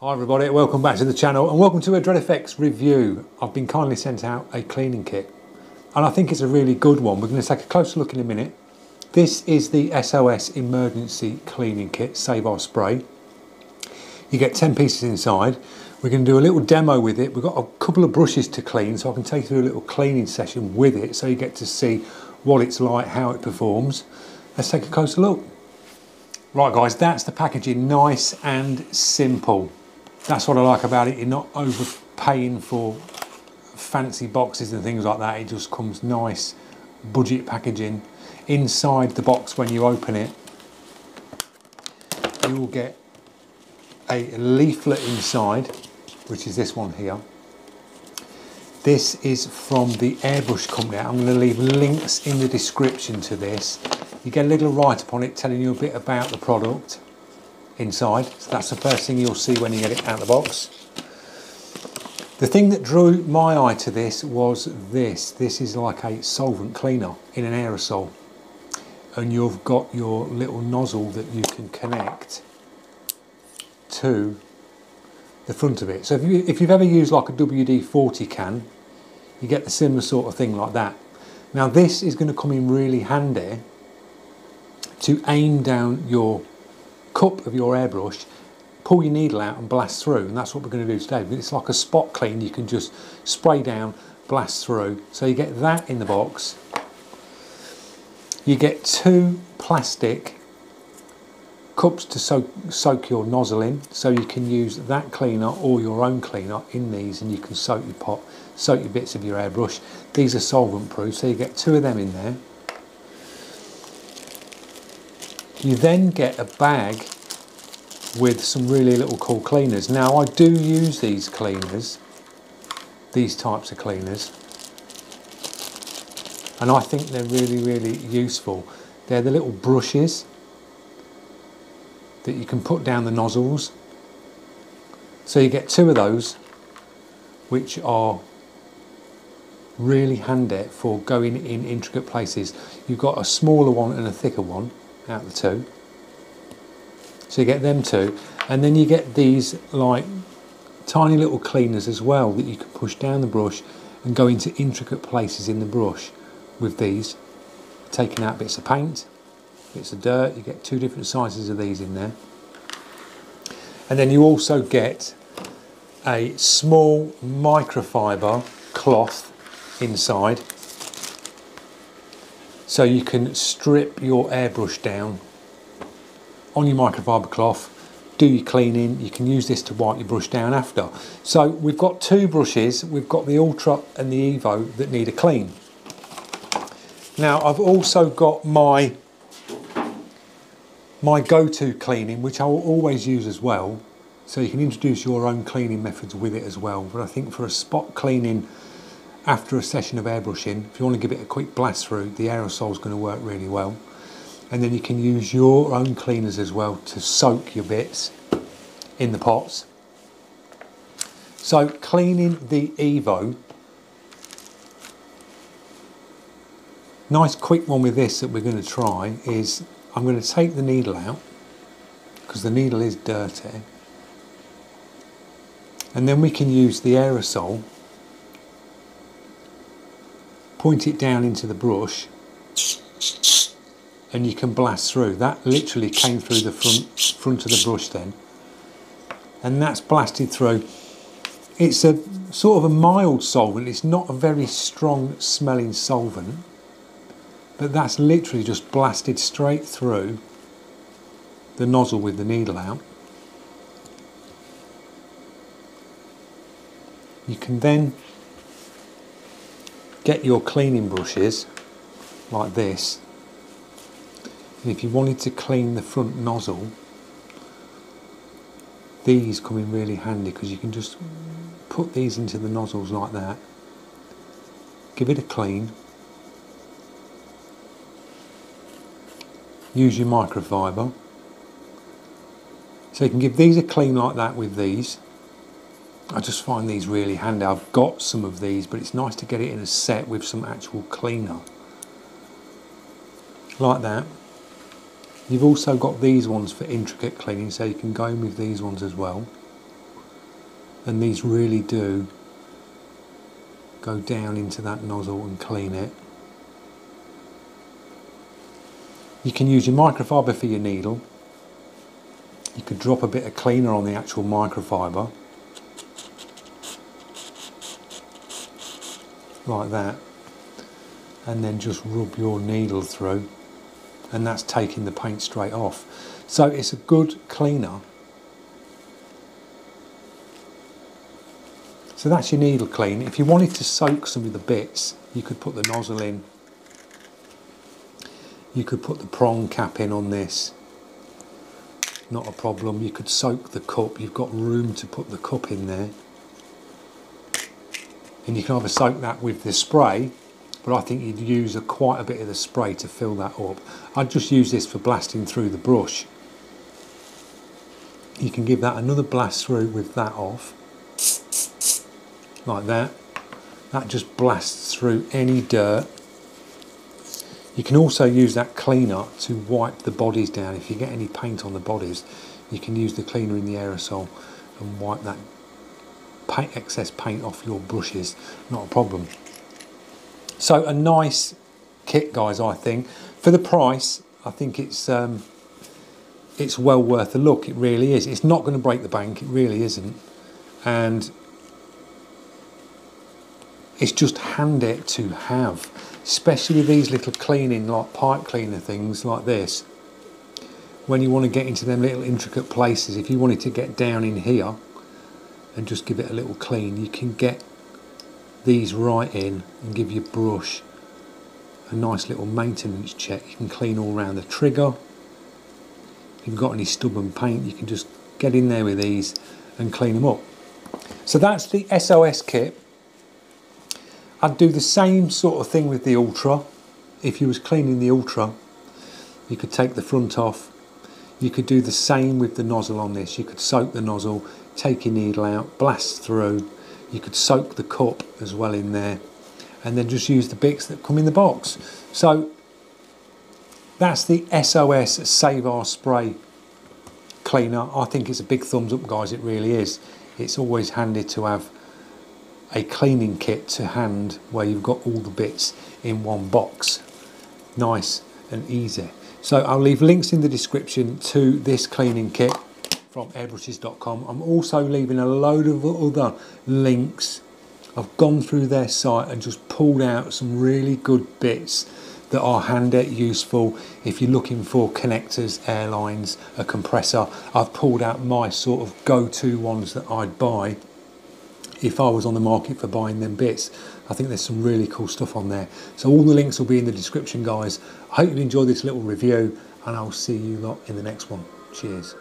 Hi everybody, welcome back to the channel and welcome to a DreadFX review. I've been kindly sent out a cleaning kit and I think it's a really good one. We're going to take a closer look in a minute. This is the SOS emergency cleaning kit, Save Our Spray. You get 10 pieces inside. We're going to do a little demo with it. We've got a couple of brushes to clean, so I can take you through a little cleaning session with it so you get to see what it's like, how it performs. Let's take a closer look. Right guys, that's the packaging, nice and simple. That's what I like about it. You're not overpaying for fancy boxes and things like that. It just comes nice budget packaging. Inside the box, when you open it, you will get a leaflet inside, which is this one here. This is from the Airbrush Company. I'm going to leave links in the description to this. You get a little write-up on it telling you a bit about the product inside, so that's the first thing you'll see when you get it out of the box. The thing that drew my eye to this was this is like a solvent cleaner in an aerosol, and you've got your little nozzle that you can connect to the front of it. So if you've ever used like a WD-40 can, you get the similar sort of thing like that. Now this is going to come in really handy to aim down your cup of your airbrush, pull your needle out and blast through, and that's what we're going to do today. It's like a spot clean. You can just spray down, blast through. So you get that in the box. You get two plastic cups to soak your nozzle in, so you can use that cleaner or your own cleaner in these, and you can soak your pot, soak your bits of your airbrush. These are solvent proof, so you get two of them in there. You then get a bag with some really little cool cleaners. Now I do use these cleaners, these types of cleaners, and I think they're really useful. They're the little brushes that you can put down the nozzles. So you get two of those, which are really handy for going in intricate places. You've got a smaller one and a thicker one out of the two, so you get them two, and then you get these like tiny little cleaners as well that you can push down the brush and go into intricate places in the brush with these, taking out bits of paint, bits of dirt. You get two different sizes of these in there, and then you also get a small microfiber cloth inside, so you can strip your airbrush down on your microfiber cloth, do your cleaning. You can use this to wipe your brush down after. So we've got two brushes. We've got the Ultra and the Evo that need a clean. Now I've also got my go-to cleaning, which I will always use as well. So you can introduce your own cleaning methods with it as well. But I think for a spot cleaning, after a session of airbrushing, if you want to give it a quick blast through, the aerosol is going to work really well. And then you can use your own cleaners as well to soak your bits in the pots. So cleaning the Evo, nice quick one with this that we're going to try is, I'm going to take the needle out because the needle is dirty, and then we can use the aerosol, point it down into the brush, and you can blast through. That literally came through the front of the brush then, and that's blasted through. It's a sort of a mild solvent. It's not a very strong smelling solvent, but that's literally just blasted straight through the nozzle with the needle out. You can then get your cleaning brushes like this, and if you wanted to clean the front nozzle, these come in really handy because you can just put these into the nozzles like that, give it a clean, use your microfiber. So you can give these a clean like that with these. I just find these really handy. I've got some of these, but it's nice to get it in a set with some actual cleaner. Like that. You've also got these ones for intricate cleaning, so you can go in with these ones as well. and these really do go down into that nozzle and clean it. You can use your microfiber for your needle. You could drop a bit of cleaner on the actual microfiber like that, and then just rub your needle through, and that's taking the paint straight off. So it's a good cleaner. So that's your needle clean. If you wanted to soak some of the bits, you could put the nozzle in, you could put the prong cap in on this, not a problem. You could soak the cup, you've got room to put the cup in there, and you can either soak that with the spray, but I think you'd use quite a bit of the spray to fill that up. I'd just use this for blasting through the brush. You can give that another blast through with that off, like that. That just blasts through any dirt. You can also use that cleaner to wipe the bodies down. If you get any paint on the bodies, you can use the cleaner in the aerosol and wipe that paint, excess paint off your brushes, not a problem. So a nice kit, guys, I think. For the price, I think it's well worth a look, it really is. It's not going to break the bank, it really isn't. And it's just handy to have, especially with these little cleaning, like pipe cleaner things like this. When you want to get into them little intricate places, if you wanted to get down in here and just give it a little clean, you can get these right in and give your brush a nice little maintenance check. You can clean all around the trigger. If you've got any stubborn paint, you can just get in there with these and clean them up. So that's the SOS kit. I'd do the same sort of thing with the Ultra. If you was cleaning the Ultra, you could take the front off. You could do the same with the nozzle on this. You could soak the nozzle, take your needle out, blast through. You could soak the cup as well in there, and then just use the bits that come in the box. So that's the SOS Save Our Spray cleaner. I think it's a big thumbs up, guys, it really is. It's always handy to have a cleaning kit to hand where you've got all the bits in one box. Nice and easy. So I'll leave links in the description to this cleaning kit from airbrushes.com. I'm also leaving a load of other links. I've gone through their site and just pulled out some really good bits that are handy, useful. If you're looking for connectors, airlines, a compressor, I've pulled out my sort of go-to ones that I'd buy if I was on the market for buying them bits. I think there's some really cool stuff on there. So all the links will be in the description, guys. I hope you enjoyed this little review, and I'll see you lot in the next one. Cheers.